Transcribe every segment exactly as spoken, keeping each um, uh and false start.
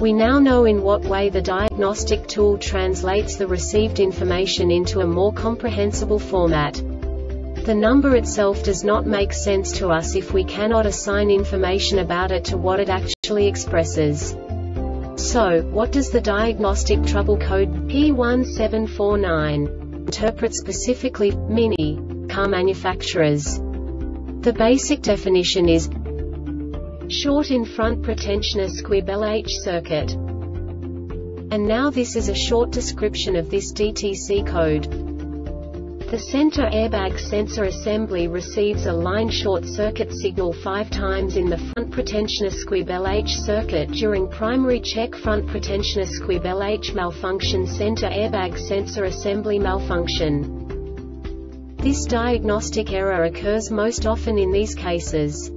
We now know in what way the diagnostic tool translates the received information into a more comprehensible format. The number itself does not make sense to us if we cannot assign information about it to what it actually expresses. So, what does the diagnostic trouble code P one seven four nine interpret specifically, MINI, car manufacturers? The basic definition is short in front pretensioner squib L H circuit. And now this is a short description of this D T C code. The center airbag sensor assembly receives a line short circuit signal five times in the front pretensioner squib L H circuit during primary check. Front pretensioner squib L H malfunction. Center airbag sensor assembly malfunction. This diagnostic error occurs most often in these cases: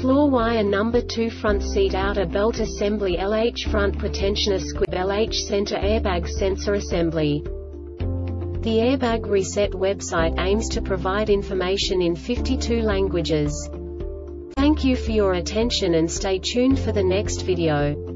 floor wire number two, front seat outer belt assembly L H, front pretensioner squib L H, center airbag sensor assembly. The Airbag Reset website aims to provide information in fifty-two languages. Thank you for your attention and stay tuned for the next video.